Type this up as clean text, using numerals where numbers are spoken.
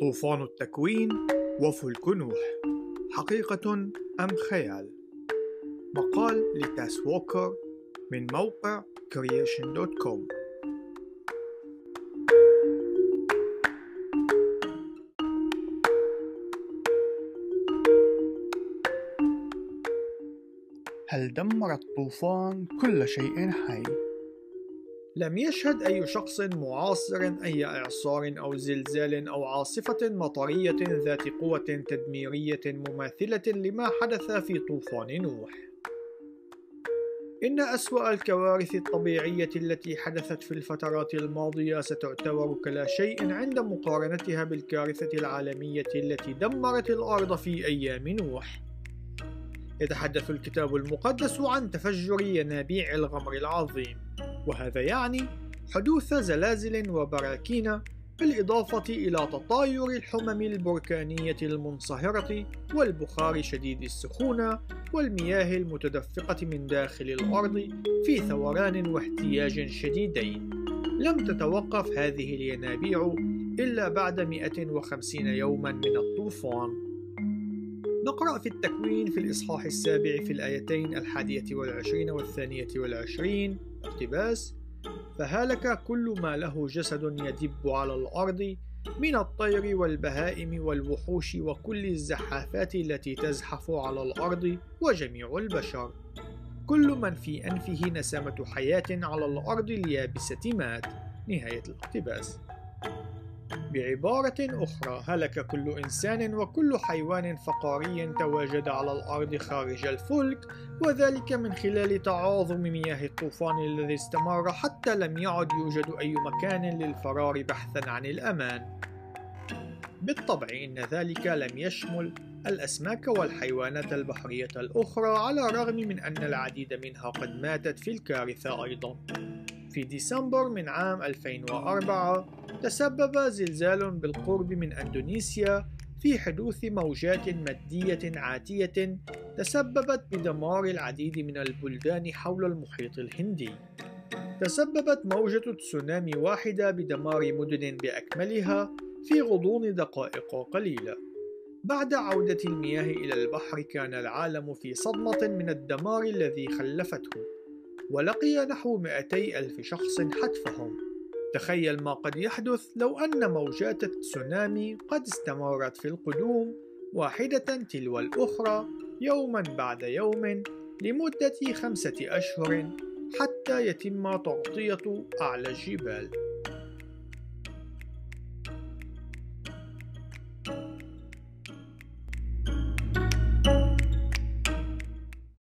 طوفان التكوين وفلك نوح، حقيقة أم خيال؟ مقال لتاس ووكر من موقع creation.com. هل دمر الطوفان كل شيء حي؟ لم يشهد أي شخص معاصر أي إعصار أو زلزال أو عاصفة مطرية ذات قوة تدميرية مماثلة لما حدث في طوفان نوح. إن أسوأ الكوارث الطبيعية التي حدثت في الفترات الماضية ستعتبر كلا شيء عند مقارنتها بالكارثة العالمية التي دمرت الأرض في أيام نوح. يتحدث الكتاب المقدس عن تفجر ينابيع الغمر العظيم، وهذا يعني حدوث زلازل وبراكين، بالإضافة إلى تطاير الحمم البركانية المنصهرة والبخار شديد السخونة والمياه المتدفقة من داخل الأرض في ثوران واحتياج شديدين. لم تتوقف هذه الينابيع إلا بعد 150 يوما من الطوفان. نقرأ في التكوين في الإصحاح السابع في الآيتين 21 و22 اقتباس: فهلك كل ما له جسد يدب على الأرض من الطير والبهائم والوحوش وكل الزحافات التي تزحف على الأرض وجميع البشر، كل من في أنفه نسمة حياة على الأرض اليابسة مات. نهاية الاقتباس. بعبارة أخرى، هلك كل إنسان وكل حيوان فقاري تواجد على الأرض خارج الفلك، وذلك من خلال تعاظم مياه الطوفان الذي استمر حتى لم يعد يوجد أي مكان للفرار بحثا عن الأمان. بالطبع إن ذلك لم يشمل الأسماك والحيوانات البحرية الأخرى، على الرغم من أن العديد منها قد ماتت في الكارثة أيضا. في ديسمبر من عام 2004 تسبب زلزال بالقرب من إندونيسيا في حدوث موجات مادية عاتية تسببت بدمار العديد من البلدان حول المحيط الهندي. تسببت موجة تسونامي واحدة بدمار مدن بأكملها في غضون دقائق قليلة. بعد عودة المياه إلى البحر كان العالم في صدمة من الدمار الذي خلفته، ولقي نحو 200,000 شخص حتفهم. تخيل ما قد يحدث لو أن موجات التسونامي قد استمرت في القدوم واحدة تلو الأخرى يوما بعد يوم لمدة 5 أشهر حتى يتم تغطية أعلى الجبال.